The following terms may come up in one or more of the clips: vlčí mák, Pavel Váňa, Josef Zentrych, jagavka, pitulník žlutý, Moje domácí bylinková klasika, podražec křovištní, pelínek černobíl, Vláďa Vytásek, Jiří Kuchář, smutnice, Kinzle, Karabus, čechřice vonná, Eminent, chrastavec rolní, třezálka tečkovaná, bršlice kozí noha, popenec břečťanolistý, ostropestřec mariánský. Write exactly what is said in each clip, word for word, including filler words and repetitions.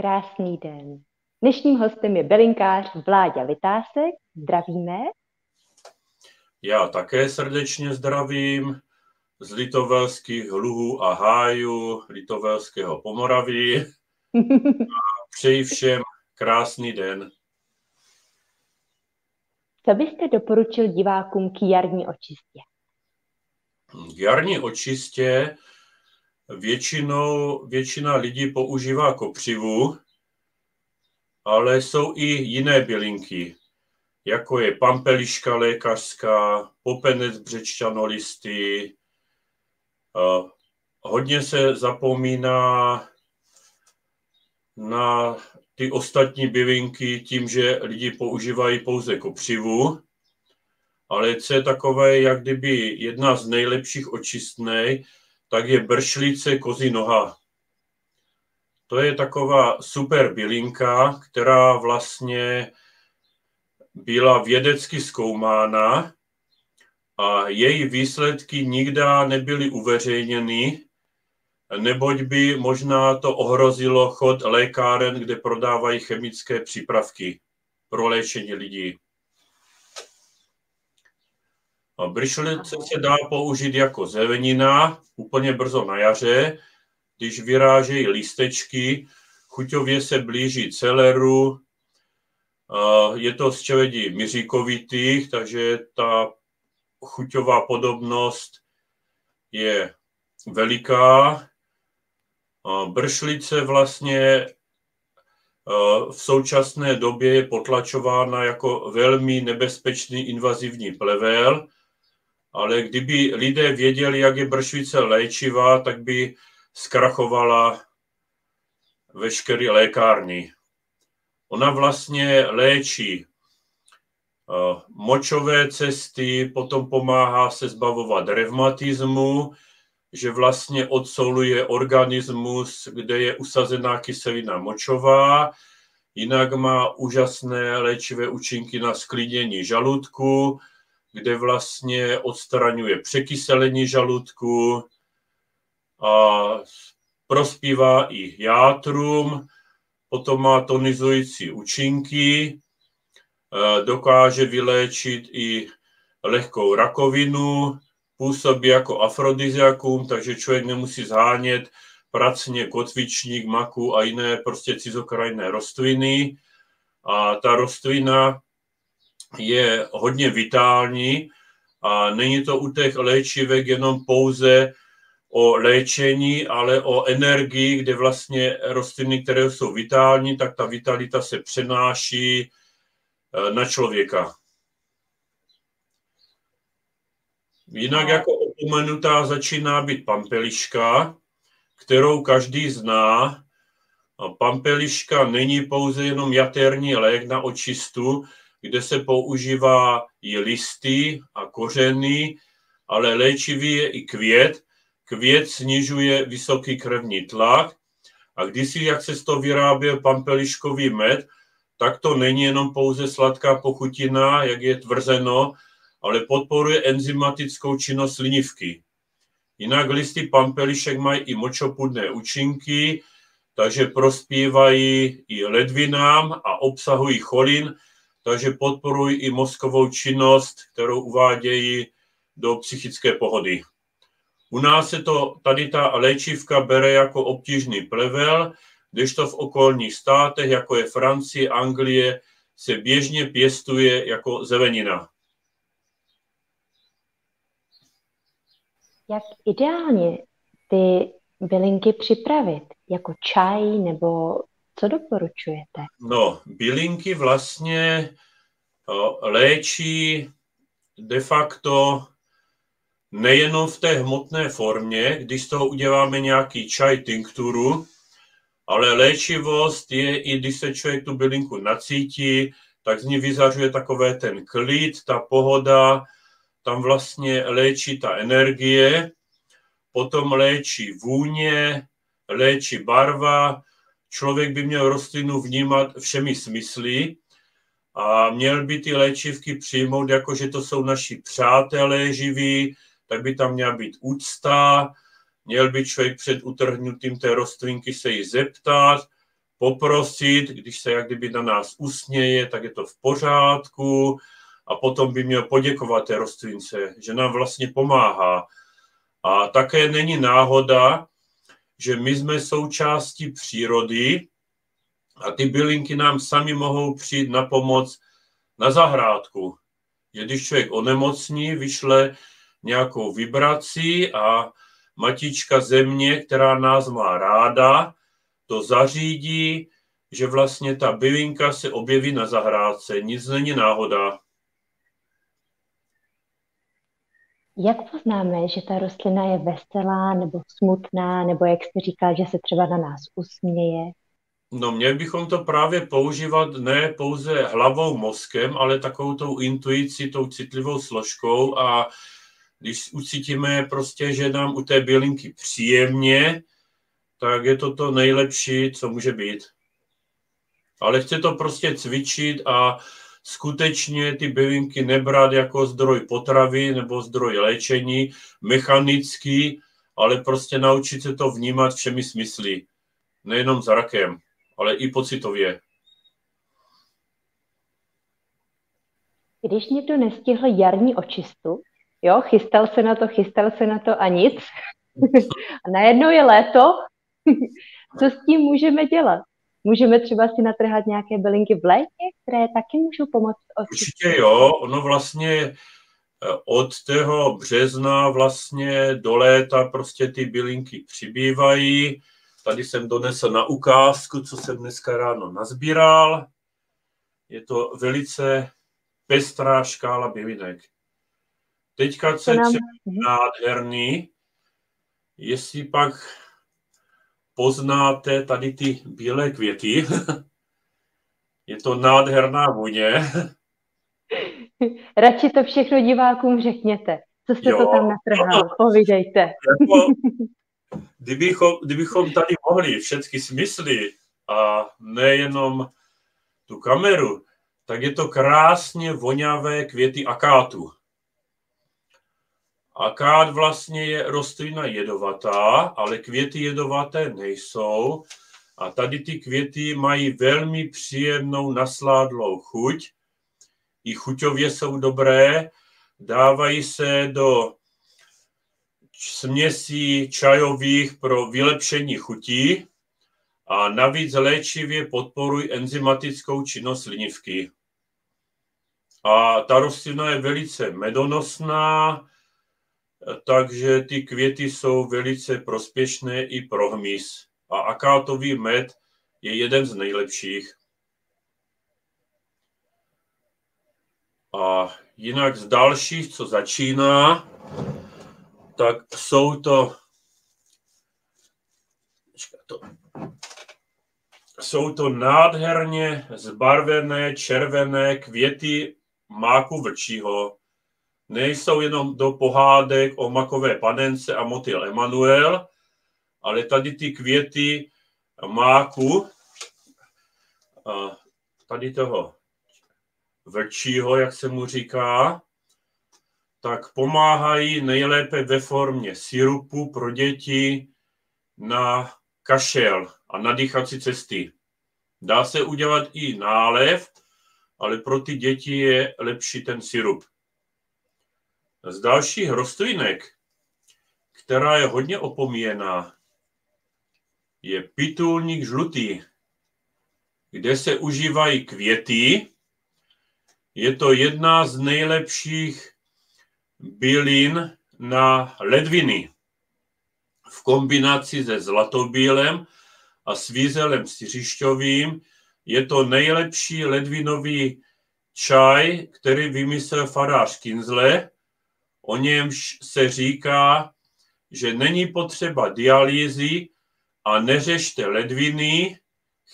Krásný den. Dnešním hostem je bylinkář Vláďa Vytásek. Zdravíme. Já také srdečně zdravím z litovelských Luhů a Hájů, litovelského Pomoraví. A přeji všem krásný den. Co byste doporučil divákům k jarní očistě? K jarní očistě většinou, většina lidí používá kopřivu, ale jsou i jiné bylinky, jako je pampeliška lékařská, popenec břečťanolistý. Hodně se zapomíná na ty ostatní bylinky tím, že lidi používají pouze kopřivu, ale co je takové, jak kdyby jedna z nejlepších očistnej, tak je bršlice kozí noha. To je taková super bylinka, která vlastně byla vědecky zkoumána a její výsledky nikdy nebyly uveřejněny, neboť by možná to ohrozilo chod lékáren, kde prodávají chemické přípravky pro léčení lidí. Bršlice se dá použít jako zelenina úplně brzo na jaře, když vyrážejí lístečky, chuťově se blíží celeru, je to z čeledí miříkovitých, takže ta chuťová podobnost je veliká. Bršlice vlastně v současné době je potlačována jako velmi nebezpečný invazivní plevel, ale kdyby lidé věděli, jak je bršlice léčivá, tak by zkrachovala veškeré lékárny. Ona vlastně léčí močové cesty, potom pomáhá se zbavovat revmatismu, že vlastně odsoluje organismus, kde je usazená kyselina močová, jinak má úžasné léčivé účinky na sklidnění žaludku, kde vlastně odstraňuje překyselení žaludku a prospívá i játrům, potom má tonizující účinky, dokáže vyléčit i lehkou rakovinu, působí jako afrodiziakum, takže člověk nemusí zhánět pracně kotvičník, maku a jiné prostě cizokrajné rostliny. A ta rostlina je hodně vitální a není to u těch léčivek jenom pouze o léčení, ale o energii, kde vlastně rostliny, které jsou vitální, tak ta vitalita se přenáší na člověka. Jinak jako opomenutá začíná být pampeliška, kterou každý zná. Pampeliška není pouze jenom jaterní lék na očistu, kde se používá i listy a kořeny, ale léčivý je i květ. Květ snižuje vysoký krevní tlak a kdysi, jak se z toho vyráběl pampeliškový med, tak to není jenom pouze sladká pochutina, jak je tvrzeno, ale podporuje enzymatickou činnost slinivky. Jinak listy pampelišek mají i močopudné účinky, takže prospívají i ledvinám a obsahují cholin, takže podporují i mozkovou činnost, kterou uvádějí do psychické pohody. U nás se to, tady ta léčivka bere jako obtížný plevel, kdežto v okolních státech, jako je Francie, Anglie, se běžně pěstuje jako zelenina. Jak ideálně ty bylinky připravit? Jako čaj nebo co doporučujete? No, bylinky vlastně léčí de facto nejenom v té hmotné formě, když z toho uděláme nějaký čaj, tinkturu, ale léčivost je i, když se člověk tu bylinku nacítí, tak z ní vyzařuje takové ten klid, ta pohoda, tam vlastně léčí ta energie, potom léčí vůně, léčí barva. Člověk by měl rostlinu vnímat všemi smysly a měl by ty léčivky přijmout, jako že to jsou naši přátelé živí, tak by tam měla být úcta, měl by člověk před utrhnutím té rostlinky se jí zeptat, poprosit, když se jak kdyby na nás usměje, tak je to v pořádku a potom by měl poděkovat té rostlince, že nám vlastně pomáhá. A také není náhoda, že my jsme součástí přírody a ty bylinky nám sami mohou přijít na pomoc na zahrádku. Když člověk onemocní, vyšle nějakou vibraci a matička země, která nás má ráda, to zařídí, že vlastně ta bylinka se objeví na zahrádce. Nic není náhoda. Jak poznáme, že ta rostlina je veselá nebo smutná, nebo jak jste říkal, že se třeba na nás usměje? No, měli bychom to právě používat ne pouze hlavou, mozkem, ale takovou tou intuicí, tou citlivou složkou, a když ucítíme prostě, že nám u té bylinky příjemně, tak je to to nejlepší, co může být. Ale chce to prostě cvičit a skutečně ty bylinky nebrat jako zdroj potravy nebo zdroj léčení, mechanický, ale prostě naučit se to vnímat všemi smysly. Nejenom zrakem, ale i pocitově. Když někdo nestihl jarní očistu, jo, chystal se na to, chystal se na to a nic, a najednou je léto, co s tím můžeme dělat? Můžeme třeba si natrhat nějaké bylinky v létě, které taky můžou pomoct očistit? Určitě jo, ono vlastně od toho března vlastně do léta prostě ty bylinky přibývají. Tady jsem donesl na ukázku, co jsem dneska ráno nazbíral. Je to velice pestrá škála bylinek. Teďka se nám... nádherný, jestli pak poznáte tady ty bílé květy. Je to nádherná vůně. Radši to všechno divákům řekněte. Co jste jo. to tam natrhal? Povídejte. Jako... Kdybychom, kdybychom tady mohli všechny smysly a nejenom tu kameru, tak je to krásně voňavé květy akátu. Akát vlastně je rostlina jedovatá, ale květy jedovaté nejsou. A tady ty květy mají velmi příjemnou nasládlou chuť. I chuťově jsou dobré, dávají se do směsí čajových pro vylepšení chutí a navíc léčivě podporují enzymatickou činnost slinivky. A ta rostlina je velice medonosná, takže ty květy jsou velice prospěšné i pro hmyz. A akátový med je jeden z nejlepších. A jinak z dalších, co začíná, tak jsou to, jsou to nádherně zbarvené červené květy máku vlčího. Nejsou jenom do pohádek o makové panence a motyl Emanuel, ale tady ty květy máku, tady toho vlčího, jak se mu říká, tak pomáhají nejlépe ve formě sirupu pro děti na kašel a na dýchací cesty. Dá se udělat i nálev, ale pro ty děti je lepší ten sirup. Z dalších rostlinek, která je hodně opomíjená, je pitulník žlutý, kde se užívají květy. Je to jedna z nejlepších bylin na ledviny v kombinaci se zlatobílem a svízelem siřišťovým. Je to nejlepší ledvinový čaj, který vymyslel farář Kinzle. O němž se říká, že není potřeba dialýzy a neřešte ledviny,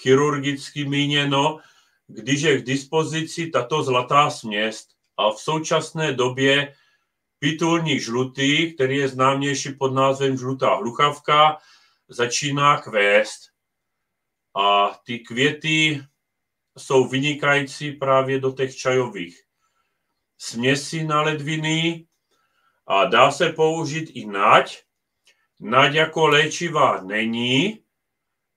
chirurgicky míněno, když je k dispozici tato zlatá směs. A v současné době pitulník žlutý, který je známější pod názvem žlutá hluchavka, začíná kvést. A ty květy jsou vynikající právě do těch čajových směsí na ledviny a dá se použít i nať. Nať jako léčivá není,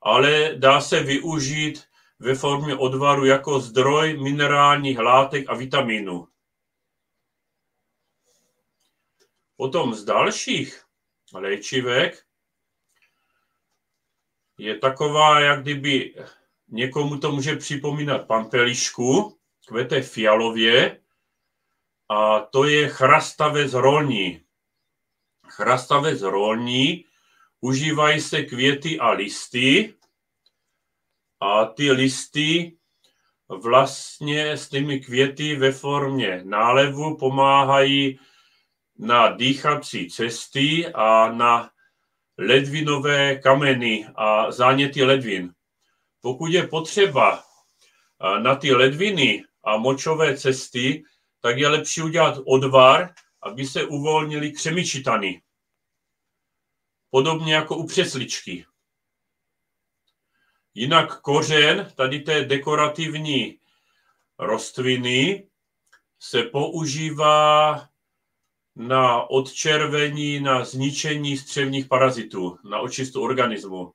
ale dá se využít ve formě odvaru jako zdroj minerálních látek a vitamínů. Potom z dalších léčivek je taková, jak kdyby někomu to může připomínat pampelišku, kvete fialově, a to je chrastavec rolní. Chrastavec rolní, užívají se květy a listy, a ty listy vlastně s těmi květy ve formě nálevu pomáhají na dýchací cesty a na ledvinové kameny a záněty ledvin. Pokud je potřeba na ty ledviny a močové cesty, tak je lepší udělat odvar, aby se uvolnily křemičitany. Podobně jako u přesličky. Jinak kořen tady té dekorativní rostliny se používá na odčervení, na zničení střevních parazitů, na očistu organismu.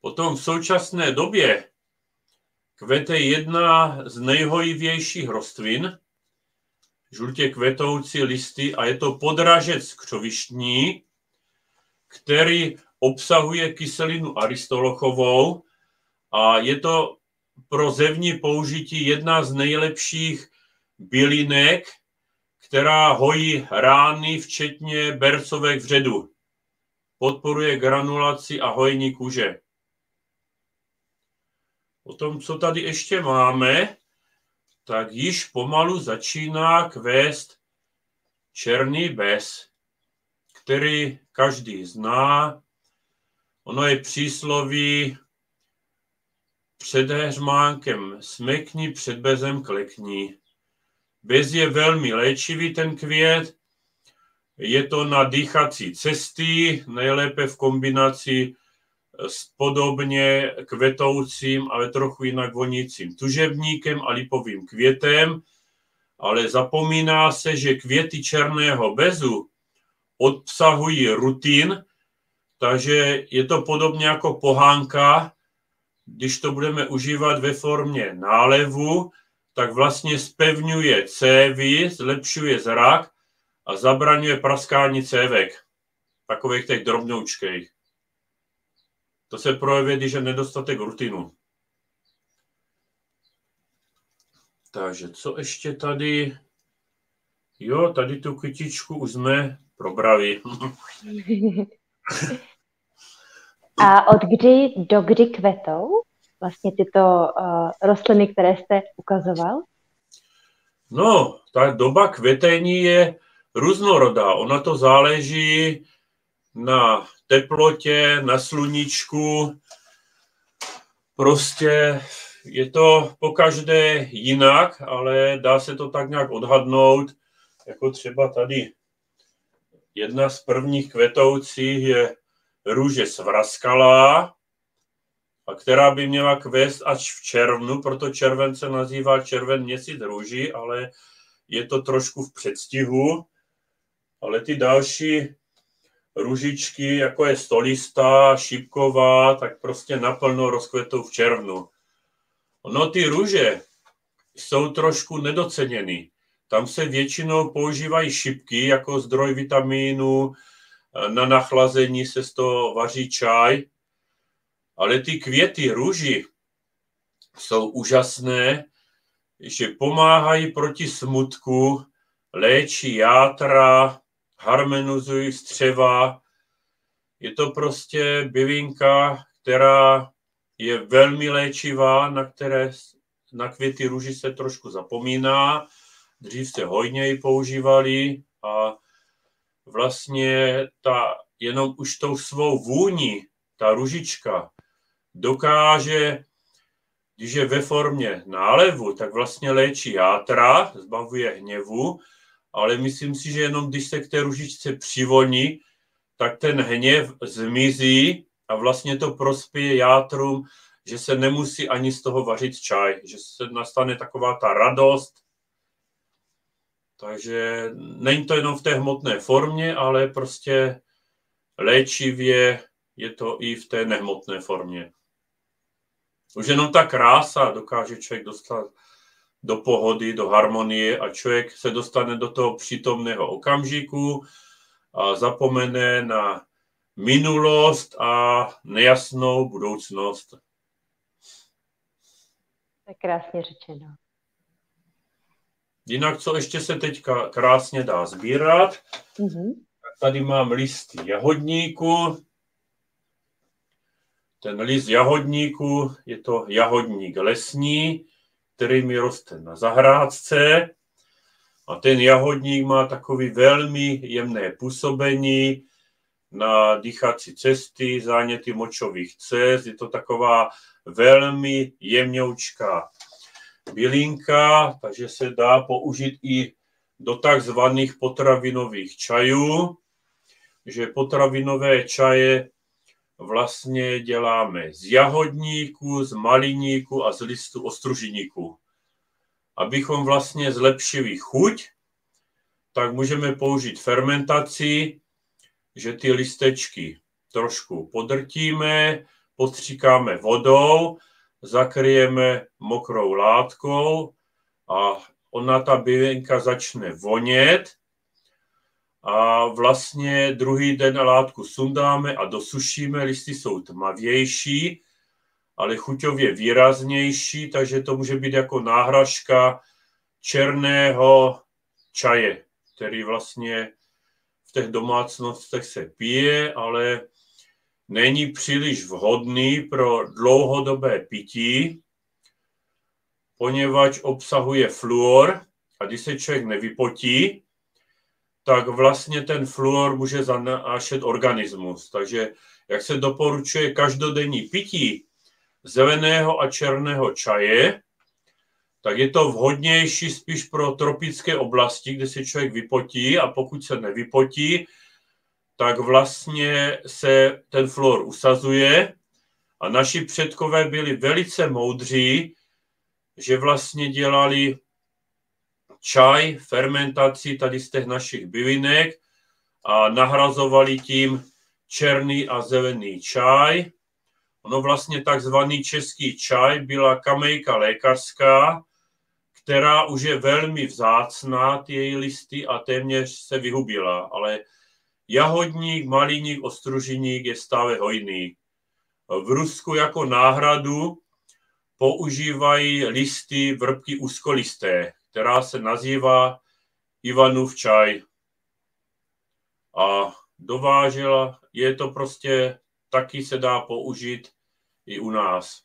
Potom v současné době kvete jedna z nejhojivějších rostlin, žlutě kvetoucí listy, a je to podražec křovištní, který obsahuje kyselinu aristolochovou, a je to pro zevní použití jedna z nejlepších bylinek, která hojí rány, včetně bercovek vředu. Podporuje granulaci a hojení kůže. O tom, co tady ještě máme, tak již pomalu začíná kvést černý bez, který každý zná. Ono je přísloví: před heřmánkem smekni, před bezem klekni. Bez je velmi léčivý ten květ, je to na dýchací cesty, nejlépe v kombinaci s podobně kvetoucím, ale trochu jinak vonícím tužebníkem a lipovým květem, ale zapomíná se, že květy černého bezu obsahují rutin, takže je to podobně jako pohánka, když to budeme užívat ve formě nálevu, tak vlastně spevňuje cévy, zlepšuje zrak a zabraňuje praskání cévek, takových těch drobňoučkých. To se projevuje, když je nedostatek rutinu. Takže co ještě tady? Jo, tady tu kytičku už jsme probrali. A od kdy do kdy kvetou vlastně tyto uh, rostliny, které jste ukazoval? No, ta doba květení je různorodá. Ona to záleží na teplotě, na sluníčku. Prostě je to pokaždé jinak, ale dá se to tak nějak odhadnout. Jako třeba tady jedna z prvních kvetoucích je růže svraskalá, a která by měla kvést až v červnu, proto červen se nazývá červen měsíc růží, ale je to trošku v předstihu. Ale ty další růžičky, jako je stolista, šipková, tak prostě naplno rozkvetou v červnu. No, ty růže jsou trošku nedoceněny. Tam se většinou používají šipky jako zdroj vitamínu, na nachlazení se z toho vaří čaj. Ale ty květy růži jsou úžasné, že pomáhají proti smutku, léčí játra, harmonizují střeva. Je to prostě bylinka, která je velmi léčivá, na které na květy růži se trošku zapomíná. Dřív se hojněji používali a vlastně ta, jenom už tou svou vůní ta růžička dokáže, když je ve formě nálevu, tak vlastně léčí játra, zbavuje hněvu, ale myslím si, že jenom když se k té růžičce přivoní, tak ten hněv zmizí a vlastně to prospěje játrům, že se nemusí ani z toho vařit čaj, že se nastane taková ta radost. Takže není to jenom v té hmotné formě, ale prostě léčivě je to i v té nehmotné formě. Už jenom ta krása dokáže člověk dostat do pohody, do harmonie a člověk se dostane do toho přítomného okamžiku a zapomene na minulost a nejasnou budoucnost. To je krásně řečeno. Jinak, co ještě se teďka krásně dá sbírat. Mm-hmm. Tady mám list jahodníku. Ten list jahodníku, je to jahodník lesní, který mi roste na zahrádce. A ten jahodník má takový velmi jemné působení na dýchací cesty, záněty močových cest. Je to taková velmi jemňoučká bylinka, takže se dá použít i do takzvaných potravinových čajů, že potravinové čaje vlastně děláme z jahodníku, z maliníku a z listu ostružiníku. Abychom vlastně zlepšili chuť, tak můžeme použít fermentaci, že ty listečky trošku podrtíme, postříkáme vodou, zakryjeme mokrou látkou a ona, ta bylinka, začne vonět a vlastně druhý den látku sundáme a dosušíme. Listy jsou tmavější, ale chuťově výraznější, takže to může být jako náhražka černého čaje, který vlastně v těch domácnostech se pije, ale není příliš vhodný pro dlouhodobé pití, poněvadž obsahuje fluor a když se člověk nevypotí, tak vlastně ten fluor může zanášet organismus. Takže jak se doporučuje každodenní pití zeleného a černého čaje, tak je to vhodnější spíš pro tropické oblasti, kde se člověk vypotí, a pokud se nevypotí, tak vlastně se ten fluor usazuje a naši předkové byli velice moudří, že vlastně dělali čaj, fermentaci tady z těch našich bylinek a nahrazovali tím černý a zelený čaj. Ono vlastně takzvaný český čaj byla kamejka lékařská, která už je velmi vzácná, ty její listy, a téměř se vyhubila, ale jahodník, maliník, ostružiník je stále hojný. V Rusku jako náhradu používají listy vrpky úzkolisté, která se nazývá Ivanův čaj. A dovážela, je to prostě, taky se dá použít i u nás.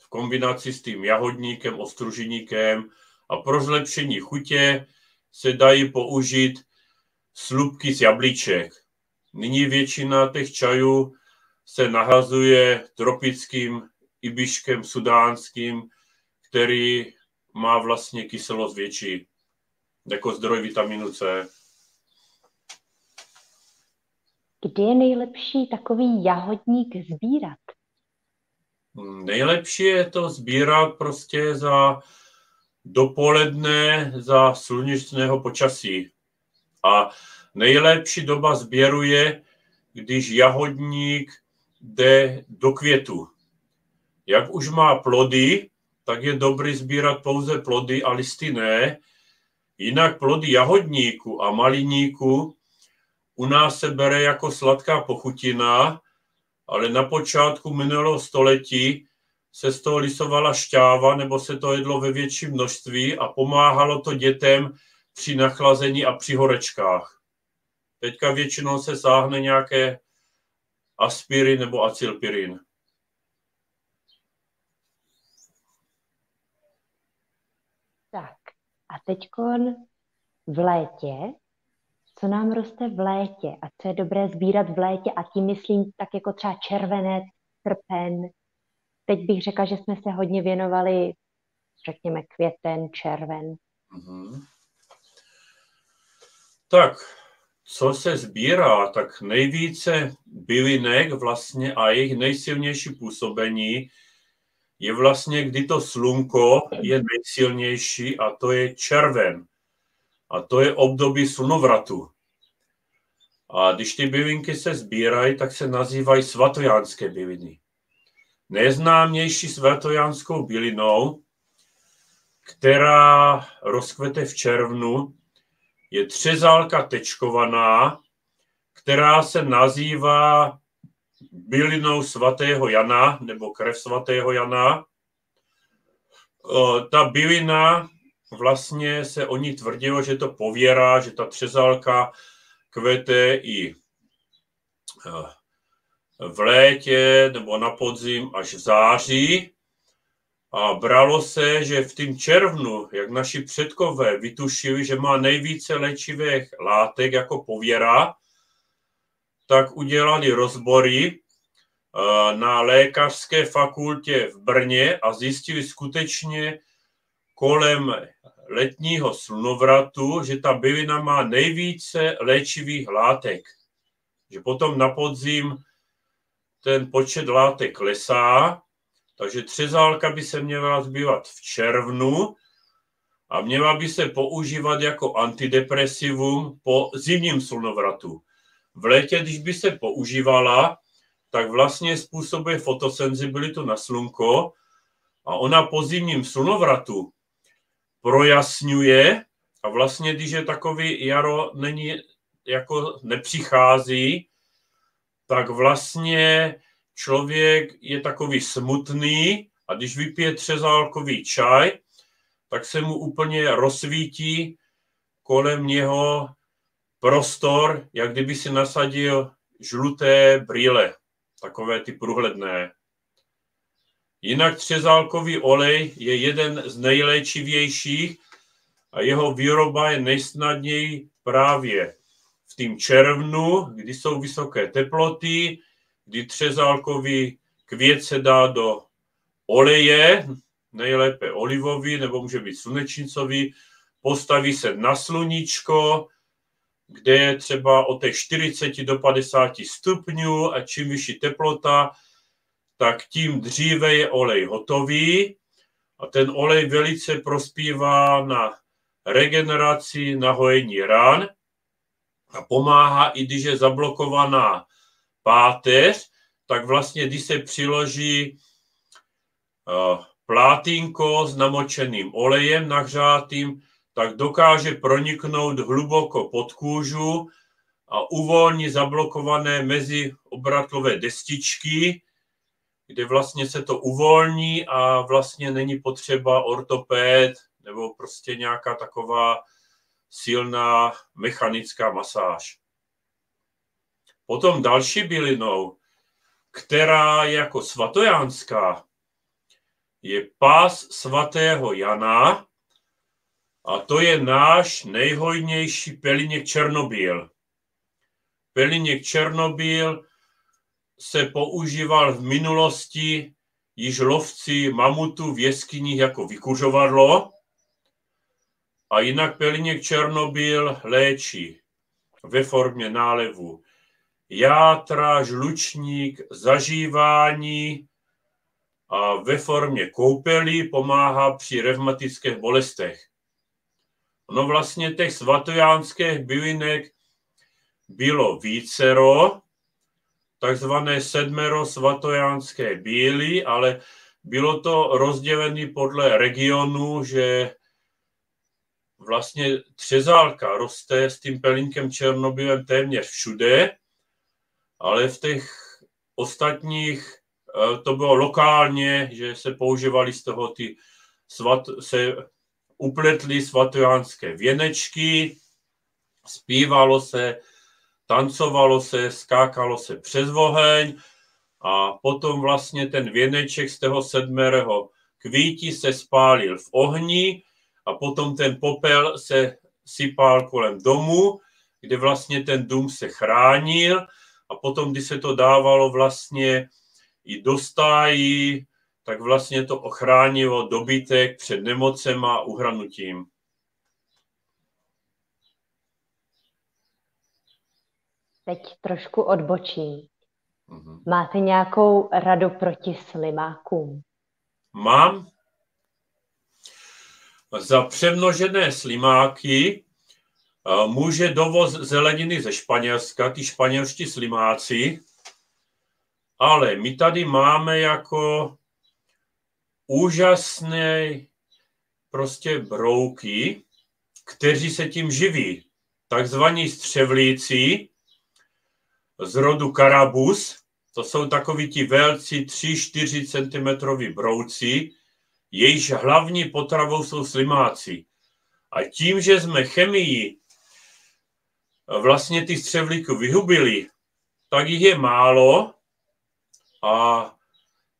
V kombinaci s tím jahodníkem, ostružiníkem, a pro zlepšení chutě se dají použít slupky z jablíček. Nyní většina těch čajů se nahazuje tropickým ibiškem sudánským, který má vlastně kyselost větší jako zdroj vitaminu C. Kdy je nejlepší takový jahodník sbírat? Nejlepší je to sbírat prostě za dopoledne, za slunečného počasí. A nejlepší doba sběru je, když jahodník jde do květu. Jak už má plody, tak je dobré sbírat pouze plody a listy ne. Jinak plody jahodníku a maliníku u nás se bere jako sladká pochutina, ale na počátku minulého století se z toho lisovala šťáva, nebo se to jedlo ve větším množství a pomáhalo to dětem při nachlazení a při horečkách. Teďka většinou se sáhne nějaké aspirin nebo acylpirin. Tak a teďkon v létě, co nám roste v létě a co je dobré sbírat v létě, a tím myslím tak jako třeba červenec, srpen. Teď bych řekla, že jsme se hodně věnovali, řekněme, květen, červen. Mm-hmm. Tak, co se sbírá, tak nejvíce bylinek vlastně a jejich nejsilnější působení je vlastně, kdy to slunko je nejsilnější, a to je červen. A to je období slunovratu. A když ty bylinky se sbírají, tak se nazývají svatojánské byliny. Nejznámější svatojánskou bylinou, která rozkvete v červnu, je třezálka tečkovaná, která se nazývá bylinou svatého Jana, nebo krev svatého Jana. Ta bylina, vlastně se o ní tvrdilo, že to pověrá, že ta třezálka kvete i v létě nebo na podzim až v září. A bralo se, že v tým červnu, jak naši předkové vytušili, že má nejvíce léčivých látek jako pověra, tak udělali rozbory na lékařské fakultě v Brně a zjistili skutečně kolem letního slunovratu, že ta bylina má nejvíce léčivých látek. Že potom na podzim ten počet látek klesá, takže třezálka by se měla zbývat v červnu a měla by se používat jako antidepresivum po zimním slunovratu. V létě, když by se používala, tak vlastně způsobuje fotosenzibilitu na slunko a ona po zimním slunovratu projasňuje a vlastně, když je takový jaro není, jako nepřichází, tak vlastně člověk je takový smutný a když vypije třezálkový čaj, tak se mu úplně rozsvítí kolem něho prostor, jak kdyby si nasadil žluté brýle, takové ty průhledné. Jinak třezálkový olej je jeden z nejléčivějších a jeho výroba je nejsnadněji právě v tým červnu, kdy jsou vysoké teploty, kdy třezálkový květ se dá do oleje, nejlépe olivový nebo může být slunečnicový, postaví se na sluníčko, kde je třeba od čtyřiceti do padesáti stupňů a čím vyšší teplota, tak tím dříve je olej hotový a ten olej velice prospívá na regeneraci, na hojení ran a pomáhá, i když je zablokovaná páteř, tak vlastně, když se přiloží plátínko s namočeným olejem nahřátým, tak dokáže proniknout hluboko pod kůžu a uvolní zablokované meziobratlové destičky, kde vlastně se to uvolní a vlastně není potřeba ortopéd nebo prostě nějaká taková silná mechanická masáž. Potom další bylinou, která je jako svatojánská, je pás svatého Jana a to je náš nejhojnější pelínek černobíl. Pelínek černobíl se používal v minulosti již lovci mamutů v jeskyních jako vykuřovadlo a jinak pelínek černobíl léčí ve formě nálevu játra, žlučník, zažívání a ve formě koupelí pomáhá při revmatických bolestech. No vlastně těch svatojánských bylinek bylo vícero, takzvané sedmero svatojánské bíly, ale bylo to rozdělené podle regionu, že vlastně třezálka roste s tím pelínkem černobílem téměř všude, ale v těch ostatních to bylo lokálně, že se používali z toho ty svat, se upletly svatojánské věnečky, zpívalo se, tancovalo se, skákalo se přes oheň a potom vlastně ten věneček z toho sedmého kvítí se spálil v ohni a potom ten popel se sypal kolem domu, kde vlastně ten dům se chránil a potom, když se to dávalo vlastně i do stájí, tak vlastně to ochránilo dobytek před nemocem a uhranutím. Teď trošku odbočím. Mm-hmm. Máte nějakou radu proti slimákům? Mám. Za přemnožené slimáky může dovoz zeleniny ze Španělska, ty španělští slimáci, ale my tady máme jako úžasné prostě brouky, kteří se tím živí. Takzvaní střevlíci z rodu Karabus, to jsou takoví ti velcí tři až čtyři centimetrový brouci, jejichž hlavní potravou jsou slimáci. A tím, že jsme chemii vlastně ty střevlíky vyhubili, tak jich je málo a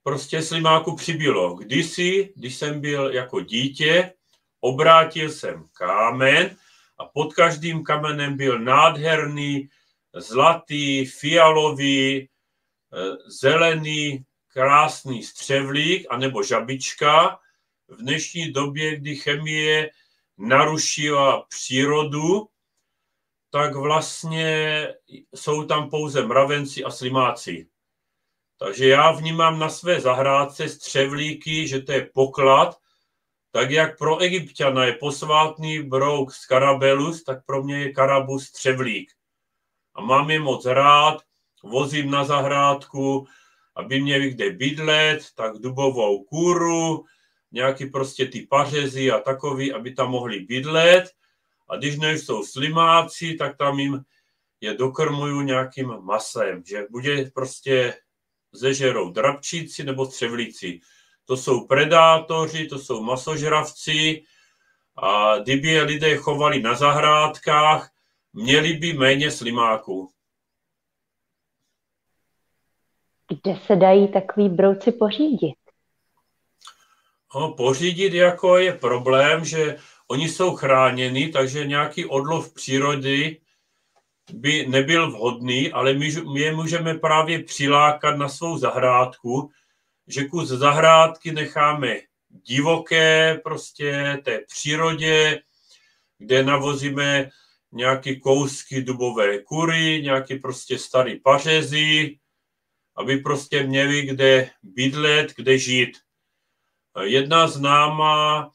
prostě slimáku přibylo. Kdysi, když jsem byl jako dítě, obrátil jsem kámen a pod každým kamenem byl nádherný, zlatý, fialový, zelený, krásný střevlík anebo žabička. V dnešní době, kdy chemie narušila přírodu, tak vlastně jsou tam pouze mravenci a slimáci. Takže já vnímám na své zahrádce střevlíky, že to je poklad, tak jak pro Egypťana je posvátný brouk z karabelus, tak pro mě je karabus střevlík. A mám je moc rád, vozím na zahrádku, aby měli kde bydlet, tak dubovou kůru, nějaký prostě ty pařezy a takový, aby tam mohli bydlet. A když nejsou slimáci, tak tam jim je dokrmuju nějakým masem, že bude prostě zežerou drabčíci nebo střevlíci. To jsou predátoři, to jsou masožravci a kdyby je lidé chovali na zahrádkách, měli by méně slimáků. Kde se dají takový brouci pořídit? No, pořídit jako je problém, že oni jsou chráněni, takže nějaký odlov přírody by nebyl vhodný, ale my je můžeme právě přilákat na svou zahrádku, že kus zahrádky necháme divoké, prostě té přírodě, kde navozíme nějaké kousky dubové kury, nějaké prostě staré pařezy, aby prostě měli kde bydlet, kde žít. Jedna známá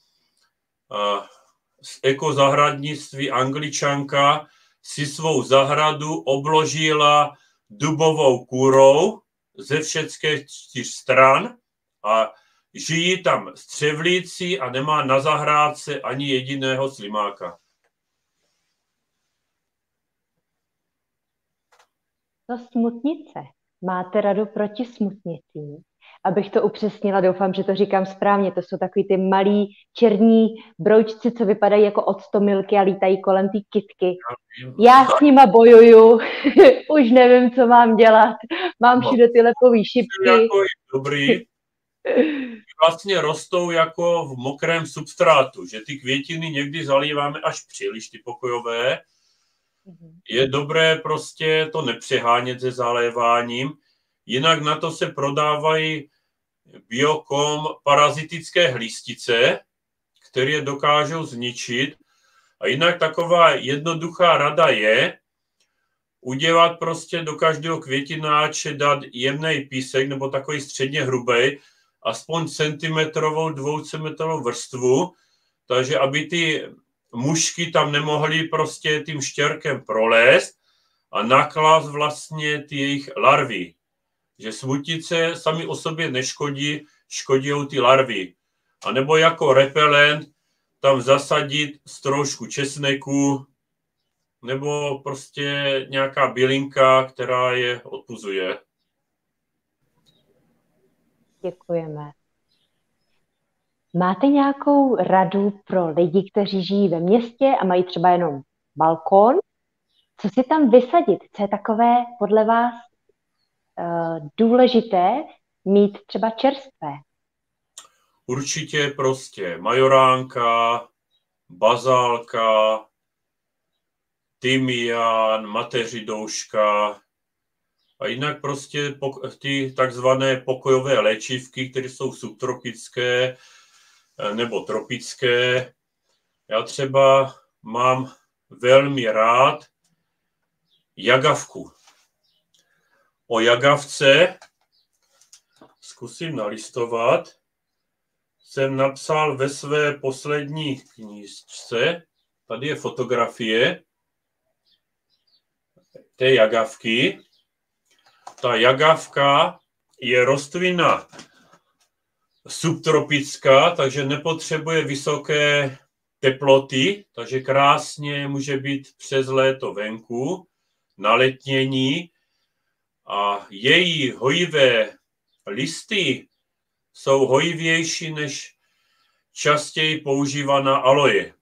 z ekozahradnictví Angličanka si svou zahradu obložila dubovou kůrou ze všech čtyř stran a žijí tam střevlíci a nemá na zahrádce ani jediného slimáka. To smutnice. Máte radu proti smutnicím? Abych to upřesnila, doufám, že to říkám správně, to jsou takový ty malí černí broučci, co vypadají jako octomilky a lítají kolem ty kytky. Já s nima bojuju, už nevím, co mám dělat, mám všude ty lepový šipky. Dobrý. Vlastně rostou jako v mokrém substrátu, že ty květiny někdy zalíváme až příliš, ty pokojové. Je dobré prostě to nepřehánět se zaléváním, jinak na to se prodávají biokom parazitické hlistice, které dokážou zničit. A jinak taková jednoduchá rada je udělat prostě do každého květináče dát jemný písek nebo takový středně hrubý, aspoň centimetrovou, dvoucentimetrovou vrstvu, takže aby ty mušky tam nemohly prostě tím štěrkem prolézt a naklást vlastně ty jejich larvy. Že smutice sami o sobě neškodí, škodí ty larvy. A nebo jako repelent tam zasadit stroužku česneku nebo prostě nějaká bylinka, která je odpuzuje. Děkujeme. Máte nějakou radu pro lidi, kteří žijí ve městě a mají třeba jenom balkon? Co si tam vysadit? Co je takové podle vás důležité mít třeba čerstvé? Určitě prostě majoránka, bazálka, tymián, mateřidouška a jinak prostě ty takzvané pokojové léčivky, které jsou subtropické nebo tropické. Já třeba mám velmi rád jagavku. O jagavce zkusím nalistovat. Jsem napsal ve své poslední knížce, tady je fotografie, té jagavky. Ta jagavka je rostlina subtropická, takže nepotřebuje vysoké teploty, takže krásně může být přes léto venku, na letnění. A její hojivé listy jsou hojivější než častěji používaná aloje.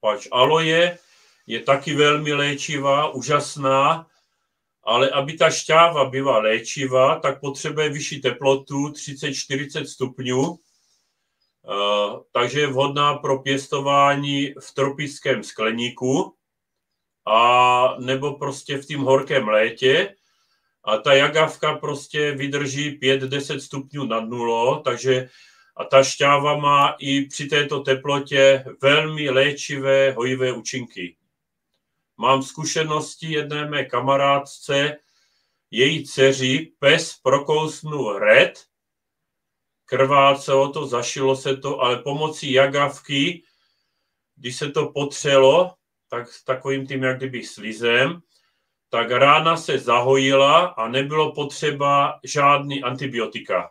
Pač aloje je taky velmi léčivá, úžasná, ale aby ta šťáva byla léčivá, tak potřebuje vyšší teplotu třicet až čtyřicet stupňů, takže je vhodná pro pěstování v tropickém skleníku a nebo prostě v tím horkém létě. A ta jagavka prostě vydrží pět až deset stupňů nad nulou, takže a ta šťáva má i při této teplotě velmi léčivé hojivé účinky. Mám zkušenosti jedné mé kamarádce, její dceři pes prokousnul red, krváce o to, zašilo se to, ale pomocí jagavky, když se to potřelo, tak s takovým tím jak kdyby slizem, tak rána se zahojila a nebylo potřeba žádný antibiotika.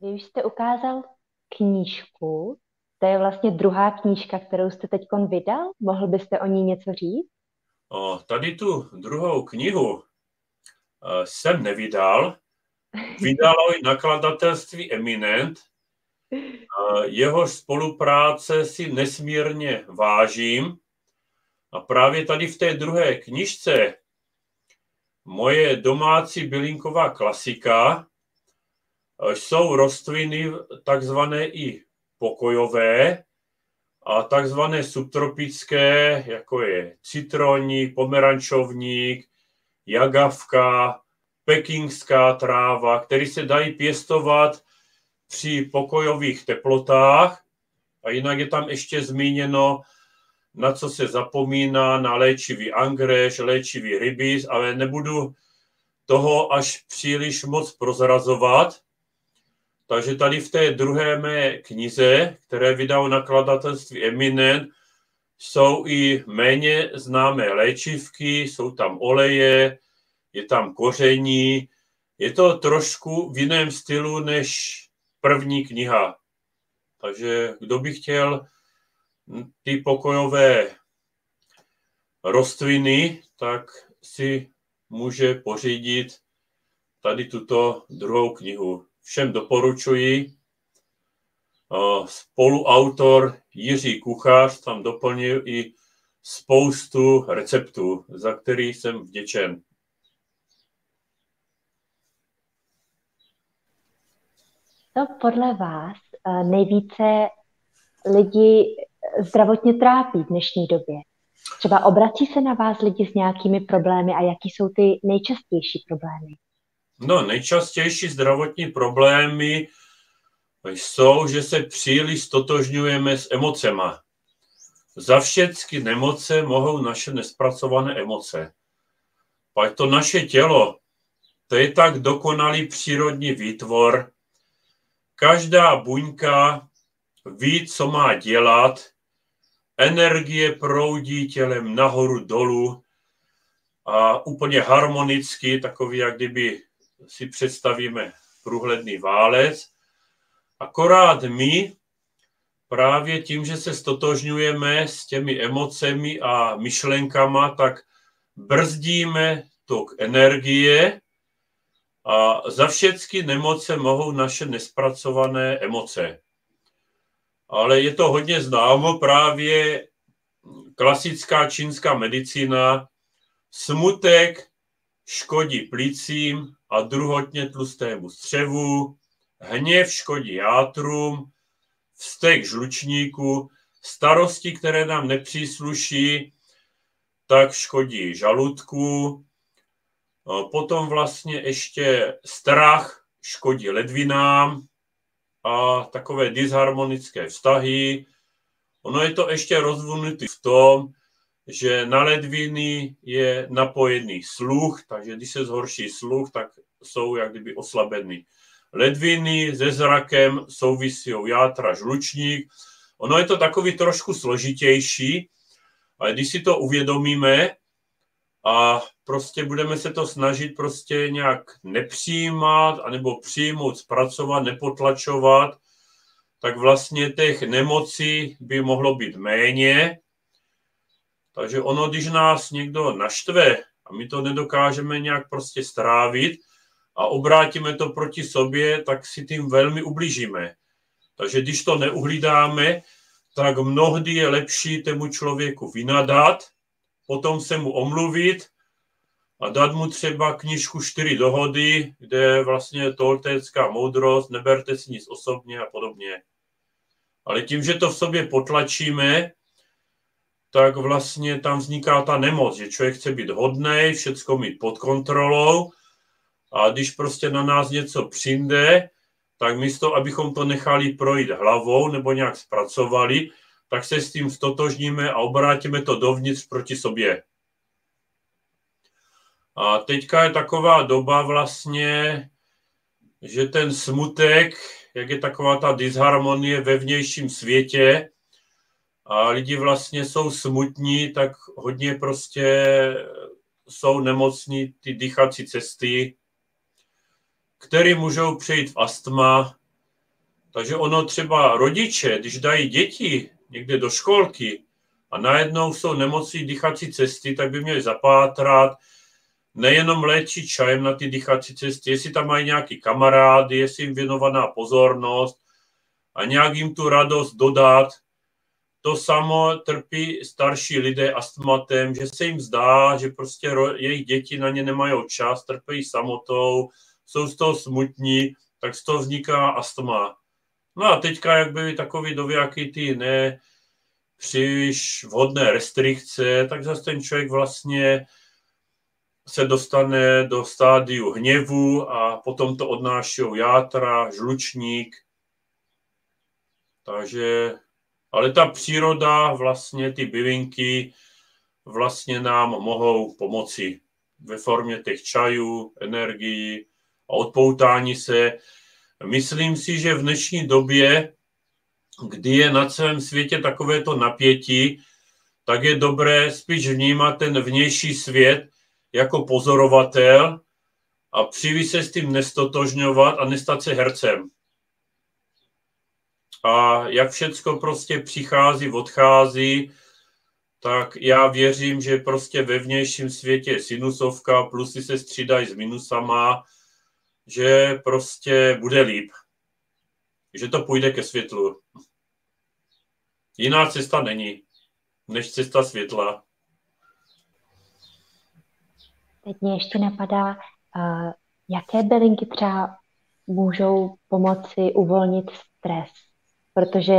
Vy už jste ukázal knížku, to je vlastně druhá knížka, kterou jste teď vydal, mohl byste o ní něco říct? O, tady tu druhou knihu jsem nevydal, vydalo ji nakladatelství Eminent. Jeho spolupráce si nesmírně vážím a právě tady v té druhé knižce moje domácí bylinková klasika jsou rostliny takzvané i pokojové a takzvané subtropické, jako je citroník, pomerančovník, jagavka, pekingská tráva, které se dají pěstovat při pokojových teplotách a jinak je tam ještě zmíněno, na co se zapomíná, na léčivý angreš, léčivý rybíz, ale nebudu toho až příliš moc prozrazovat. Takže tady v té druhé mé knize, které vydal nakladatelství Eminent, jsou i méně známé léčivky, jsou tam oleje, je tam koření, je to trošku v jiném stylu než první kniha. Takže kdo by chtěl ty pokojové rostliny, tak si může pořídit tady tuto druhou knihu. Všem doporučuji. Spoluautor Jiří Kuchář tam doplnil i spoustu receptů, za který jsem vděčen. Co podle vás nejvíce lidi zdravotně trápí v dnešní době? Třeba obrací se na vás lidi s nějakými problémy a jaký jsou ty nejčastější problémy? No, nejčastější zdravotní problémy jsou, že se příliš stotožňujeme s emocema. Za všechny nemoce mohou naše nespracované emoce. Pak to naše tělo, to je tak dokonalý přírodní výtvor. Každá buňka ví, co má dělat, energie proudí tělem nahoru, dolů a úplně harmonicky, takový, jak kdyby si představíme průhledný válec. Akorát my právě tím, že se stotožňujeme s těmi emocemi a myšlenkama, tak brzdíme tok energie. A za všechny nemoce mohou naše nespracované emoce. Ale je to hodně známo, právě klasická čínská medicína. Smutek škodí plicím a druhotně tlustému střevu, hněv škodí játrům, vztek žlučníku, starosti, které nám nepřísluší, tak škodí žaludku. Potom vlastně ještě strach škodí ledvinám a takové disharmonické vztahy. Ono je to ještě rozvinutý v tom, že na ledviny je napojený sluch, takže když se zhorší sluch, tak jsou jak kdyby oslabeny ledviny, se zrakem souvisí játra, žlučník. Ono je to takový trošku složitější, Ale když si to uvědomíme a prostě budeme se to snažit prostě nějak nepřijímat, anebo přijmout, zpracovat, nepotlačovat, tak vlastně těch nemocí by mohlo být méně. Takže ono, když nás někdo naštve a my to nedokážeme nějak prostě strávit a obrátíme to proti sobě, tak si tím velmi ublížíme. Takže když to neuhlídáme, tak mnohdy je lepší tomu člověku vynadat, potom se mu omluvit a dát mu třeba knížku čtyři dohody, kde vlastně toltécká moudrost, neberte si nic osobně a podobně. Ale tím, že to v sobě potlačíme, tak vlastně tam vzniká ta nemoc, že člověk chce být hodnej, všecko mít pod kontrolou a když prostě na nás něco přijde, tak místo, abychom to nechali projít hlavou nebo nějak zpracovali, tak se s tím stotožníme a obrátíme to dovnitř proti sobě. A teďka je taková doba vlastně, že ten smutek, jak je taková ta disharmonie ve vnějším světě, a lidi vlastně jsou smutní, tak hodně prostě jsou nemocní ty dýchací cesty, které můžou přejít v astma. Takže ono třeba rodiče, když dají děti někde do školky a najednou jsou nemocní dýchací cesty, tak by měli zapátrat, nejenom léčit čajem na ty dýchací cesty, jestli tam mají nějaký kamarády, jestli jim věnovaná pozornost a nějak jim tu radost dodat. To samo trpí starší lidé astmatem, že se jim zdá, že prostě jejich děti na ně nemají čas, trpí samotou, jsou z toho smutní, tak z toho vzniká astma. No a teďka, jak byly takový dovějaký ty ne příliš vhodné restrikce, tak zase ten člověk vlastně se dostane do stádiu hněvu a potom to odnáší játra, žlučník. Takže... Ale ta příroda, vlastně ty bylinky, vlastně nám mohou pomoci ve formě těch čajů, energií a odpoutání se. Myslím si, že v dnešní době, kdy je na celém světě takovéto napětí, tak je dobré spíš vnímat ten vnější svět jako pozorovatel a příliš se s tím nestotožňovat a nestat se hercem. A jak všecko prostě přichází, odchází, tak já věřím, že prostě ve vnějším světě je sinusovka, plusy se střídají s minusama, že prostě bude líp, že to půjde ke světlu. Jiná cesta není, než cesta světla. Teď mě ještě napadá, jaké bylinky třeba můžou pomoci uvolnit stres. Protože,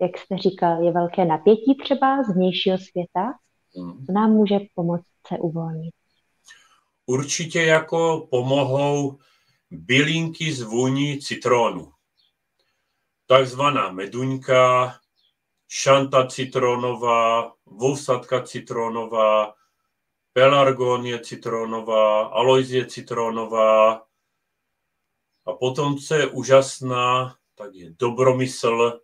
jak jste říkal, je velké napětí třeba z vnějšího světa, to nám může pomoct se uvolnit. Určitě jako pomohou bylinky z vůní citronu. Takzvaná meduňka, šanta citronová, vousatka citronová, pelargonie citronová, aloisie citronová a potom, co je úžasná, tak je dobromysl,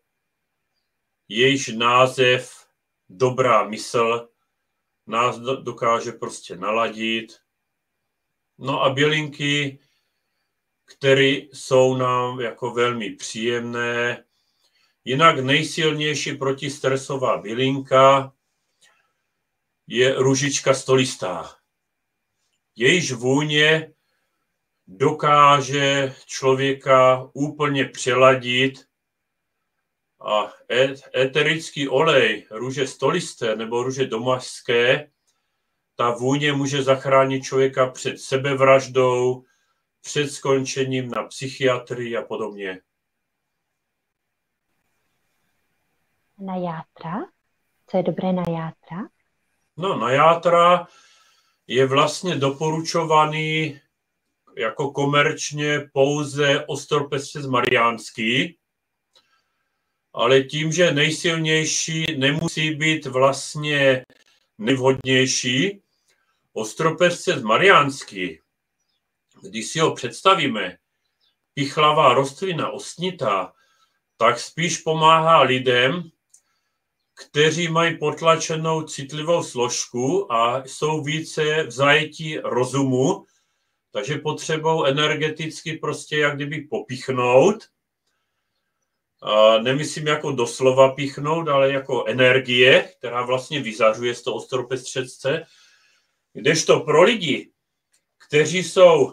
jejíž název dobrá mysl nás dokáže prostě naladit. No a bylinky, které jsou nám jako velmi příjemné. Jinak nejsilnější protistresová bylinka je růžička stolistá. Jejíž vůně dokáže člověka úplně přeladit a éterický olej růže stolisté nebo růže domažské, ta vůně může zachránit člověka před sebevraždou, před skončením na psychiatrii a podobně. Na játra? Co je dobré na játra? No, na játra je vlastně doporučovaný jako komerčně pouze ostrpestřec mariánský, ale tím, že nejsilnější nemusí být vlastně nejvhodnější, ostrpestřec mariánský, když si ho představíme, pichlavá rostlina ostnitá, tak spíš pomáhá lidem, kteří mají potlačenou citlivou složku a jsou více v zajetí rozumu, takže potřebou energeticky prostě jak kdyby popichnout. Nemyslím jako doslova pichnout, ale jako energie, která vlastně vyzařuje z toho ostropestřece. Kdežto pro lidi, kteří jsou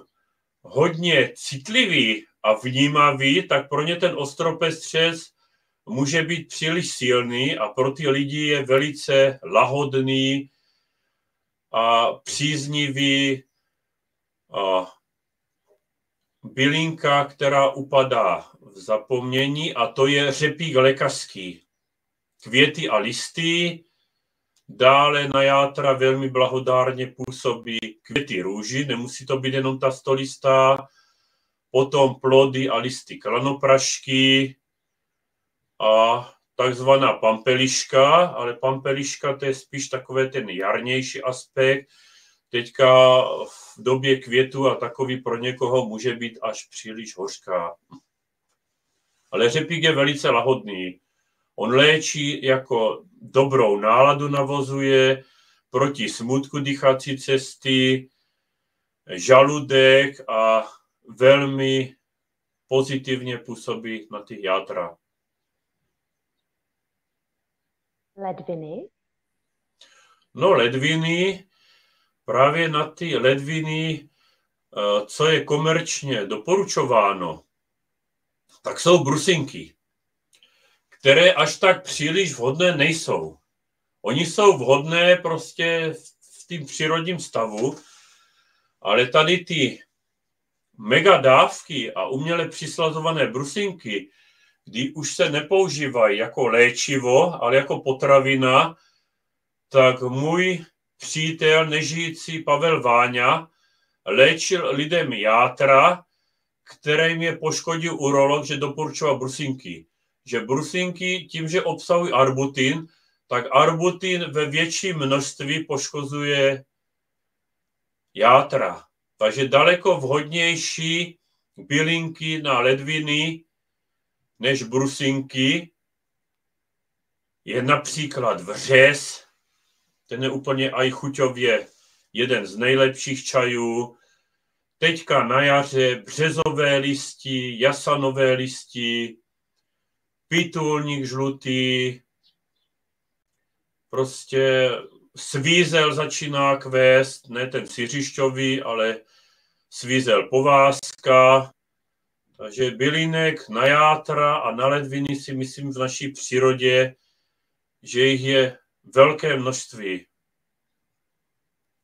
hodně citliví a vnímaví, tak pro ně ten ostropestřec může být příliš silný a pro ty lidi je velice lahodný a příznivý a bylinka, která upadá v zapomnění, a to je řepík lékařský. Květy a listy, dále na játra velmi blahodárně působí květy růži, nemusí to být jenom ta stolistá, potom plody a listy klanoprašky a takzvaná pampeliška, ale pampeliška to je spíš takové ten jarnější aspekt. Teďka v době květu a takový pro někoho může být až příliš hořká. Ale řepík je velice lahodný. On léčí, jako dobrou náladu navozuje, proti smutku dýchací cesty, žaludek a velmi pozitivně působí na ty játra. Ledviny? No, ledviny, právě na ty ledviny, co je komerčně doporučováno, tak jsou brusinky, které až tak příliš vhodné nejsou. Oni jsou vhodné prostě v tím přírodním stavu, ale tady ty mega dávky a uměle přislazované brusinky, kdy už se nepoužívají jako léčivo, ale jako potravina, tak můj přítel nežijící Pavel Váňa léčil lidem játra, kterým je poškodil urolog, že doporučoval brusinky. Že brusinky tím, že obsahují arbutin, tak arbutin ve větším množství poškozuje játra. Takže daleko vhodnější bylinky na ledviny než brusinky je například vřes, ten je úplně aj chuťově jeden z nejlepších čajů. Teďka na jaře březové listy, jasanové listy, pitulník žlutý, prostě svízel začíná kvést, ne ten siřišťový, ale svízel povázka. Takže bylinek na játra a na ledviny si myslím v naší přírodě, že jich je velké množství.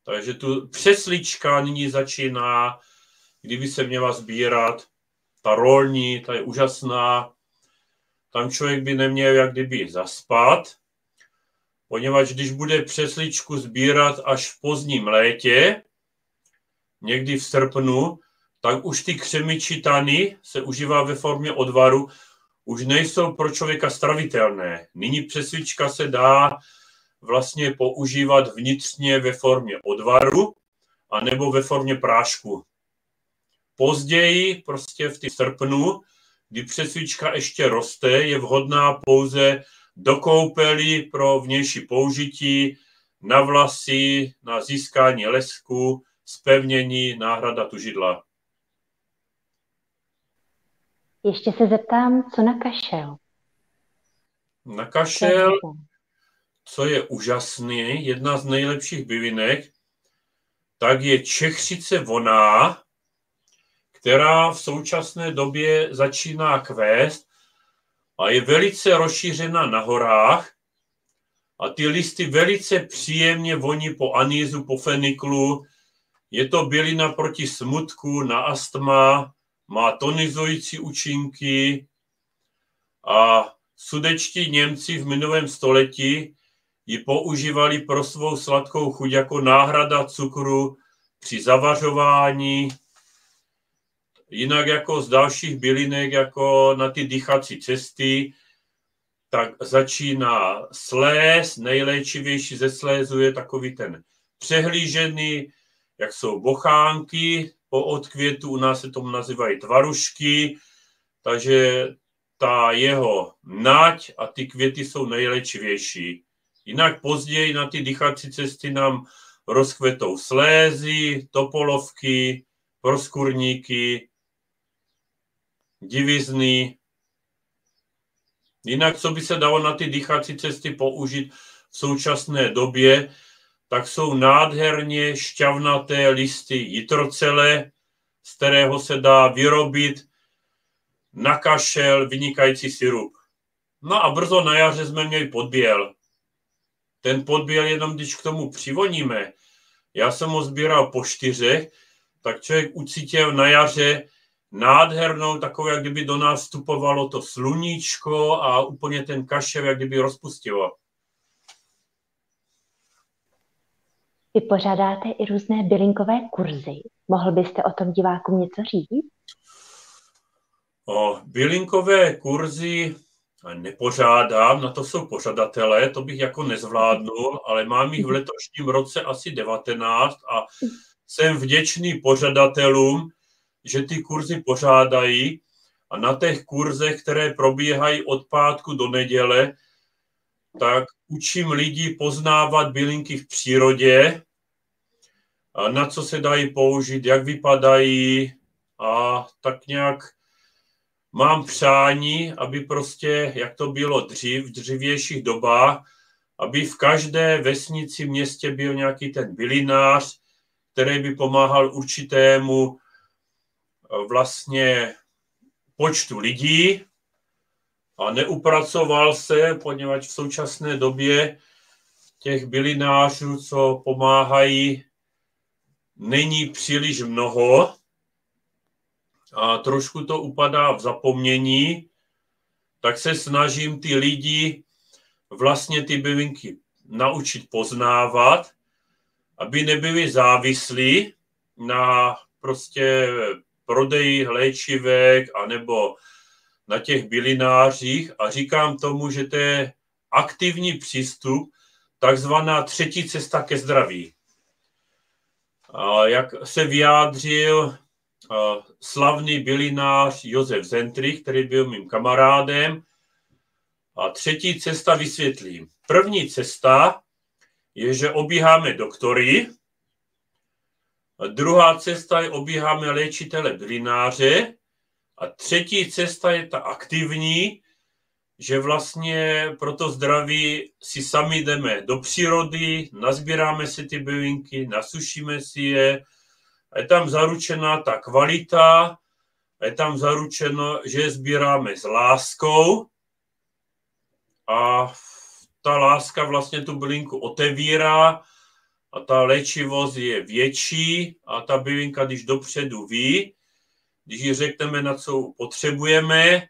Takže tu přeslička nyní začíná, kdyby se měla sbírat. Ta rolní, ta je úžasná. Tam člověk by neměl jak kdyby zaspat, poněvadž když bude přesličku sbírat až v pozdním létě, někdy v srpnu, tak už ty křemičitany, se užívá ve formě odvaru, už nejsou pro člověka stravitelné. Nyní přeslička se dá vlastně používat vnitřně ve formě odvaru a nebo ve formě prášku. Později, prostě v tý srpnu, kdy přeslička ještě roste, je vhodná pouze do koupelí pro vnější použití, na vlasy, na získání lesku, zpevnění, náhrada tužidla. Ještě se zeptám, co na kašel? Na kašel, co je úžasný, jedna z nejlepších bylinek, tak je čechřice voná, která v současné době začíná kvést a je velice rozšířena na horách a ty listy velice příjemně voní po anýzu, po feniklu. Je to bylina proti smutku, na astma, má tonizující účinky a sudečtí Němci v minulém století ji používali pro svou sladkou chuť jako náhrada cukru při zavařování. Jinak jako z dalších bylinek, jako na ty dýchací cesty, tak začíná sléz, nejléčivější ze slézu je takový ten přehlížený, jak jsou bochánky po odkvětu, u nás se tomu nazývají tvarušky, takže ta jeho nať a ty květy jsou nejléčivější. Jinak později na ty dýchací cesty nám rozkvetou slézy, topolovky, proskurníky, divizny. Jinak, co by se dalo na ty dýchací cesty použít v současné době, tak jsou nádherně šťavnaté listy jitrocele, z kterého se dá vyrobit na kašel vynikající sirup. No a brzo na jaře jsme měli podběl. Ten podběl jenom, když k tomu přivoníme, já jsem ho sbíral po čtyřech, tak člověk ucítil na jaře nádhernou, takovou, jak kdyby do nás vstupovalo to sluníčko a úplně ten kašel, jak kdyby rozpustilo. Vy pořádáte i různé bylinkové kurzy. Mohl byste o tom divákům něco říct? O bylinkové kurzy nepořádám, na to jsou pořadatelé, to bych jako nezvládnul, ale mám jich v letošním roce asi devatenáct a jsem vděčný pořadatelům, že ty kurzy pořádají a na těch kurzech, které probíhají od pátku do neděle, tak učím lidi poznávat bylinky v přírodě, na co se dají použít, jak vypadají a tak nějak mám přání, aby prostě, jak to bylo dřív, v dřívějších dobách, aby v každé vesnici, městě byl nějaký ten bylinář, který by pomáhal určitému vlastně počtu lidí a neupracoval se, poněvadž v současné době těch bylinářů, co pomáhají, není příliš mnoho a trošku to upadá v zapomnění, tak se snažím ty lidi vlastně ty bylinky naučit poznávat, aby nebyli závislí na prostě prodeji léčivek anebo na těch bylinářích a říkám tomu, že to je aktivní přístup, takzvaná třetí cesta ke zdraví. A jak se vyjádřil slavný bylinář Josef Zentrych, který byl mým kamarádem, a třetí cesta vysvětlím. První cesta je, že obíháme doktory, a druhá cesta je, obíháme léčitele bylináře a třetí cesta je ta aktivní, že vlastně pro to zdraví si sami jdeme do přírody, nazbíráme si ty bylinky, nasušíme si je a je tam zaručená ta kvalita, a je tam zaručeno, že je sbíráme s láskou a ta láska vlastně tu bylinku otevírá a ta léčivost je větší a ta bylinka, když dopředu ví, když ji řekneme, na co potřebujeme,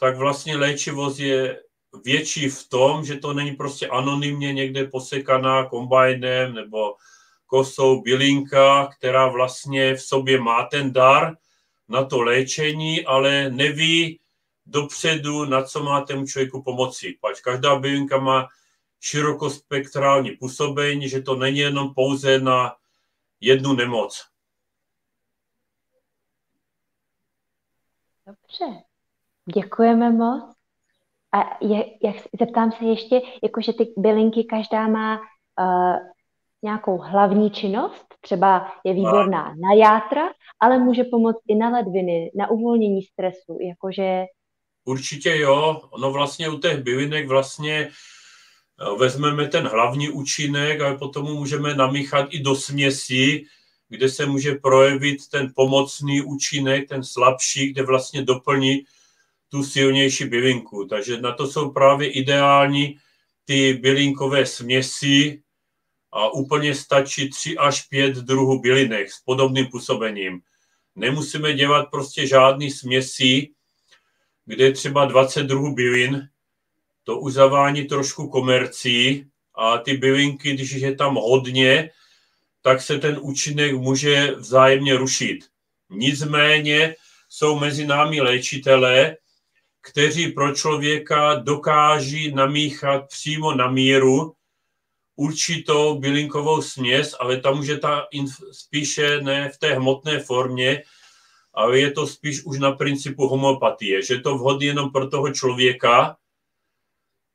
tak vlastně léčivost je větší v tom, že to není prostě anonymně někde posekaná kombajnem nebo kosou bylinka, která vlastně v sobě má ten dar na to léčení, ale neví dopředu, na co má tomu člověku pomoci. Pač každá bylinka má širokospektrální působení, že to není jenom pouze na jednu nemoc. Dobře, děkujeme moc. A je, jak, zeptám se ještě, jakože ty bylinky každá má uh, nějakou hlavní činnost, třeba je výborná a na játra, ale může pomoct i na ledviny, na uvolnění stresu, jakože... Určitě jo, ono vlastně u těch bylinek vlastně vezmeme ten hlavní účinek a potom můžeme namíchat i do směsi, kde se může projevit ten pomocný účinek, ten slabší, kde vlastně doplní tu silnější bylinku. Takže na to jsou právě ideální ty bylinkové směsi a úplně stačí tři až pět druhů bylinek s podobným působením. Nemusíme dělat prostě žádný směsi, kde je třeba dvacet druhů bylin, to už zavání trošku komercí a ty bylinky, když je tam hodně, tak se ten účinek může vzájemně rušit. Nicméně jsou mezi námi léčitelé, kteří pro člověka dokáží namíchat přímo na míru určitou bylinkovou směs, ale tam už je ta spíše ne v té hmotné formě, ale je to spíš už na principu homeopatie, že je to vhodné jenom pro toho člověka,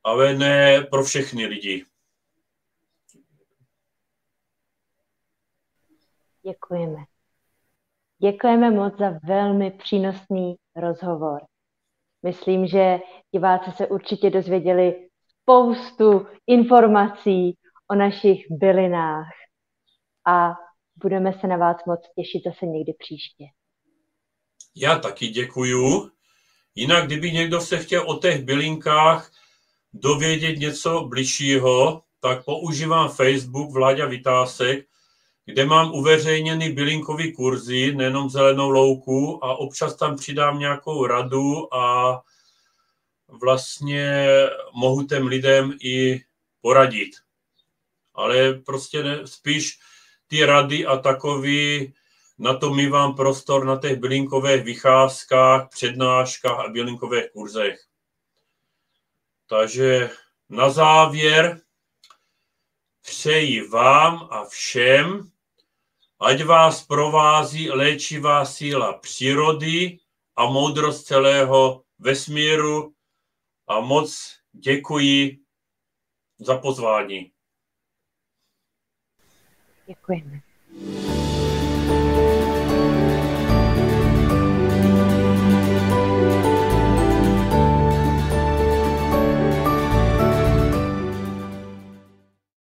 ale ne pro všechny lidi. Děkujeme. Děkujeme moc za velmi přínosný rozhovor. Myslím, že diváci se určitě dozvěděli spoustu informací o našich bylinách a budeme se na vás moc těšit zase někdy příště. Já taky děkuju. Jinak, kdyby někdo se chtěl o těch bylinkách dovědět něco bližšího, tak používám Facebook Vláďa Vytásek, kde mám uveřejněny bylinkové kurzy, nejenom zelenou louku, a občas tam přidám nějakou radu a vlastně mohu těm lidem i poradit. Ale prostě ne, spíš ty rady a takový, na to mívám prostor na těch bylinkových vycházkách, přednáškách a bylinkových kurzech. Takže na závěr přeji vám a všem, ať vás provází léčivá síla přírody a moudrost celého vesmíru a moc děkuji za pozvání. Děkujeme.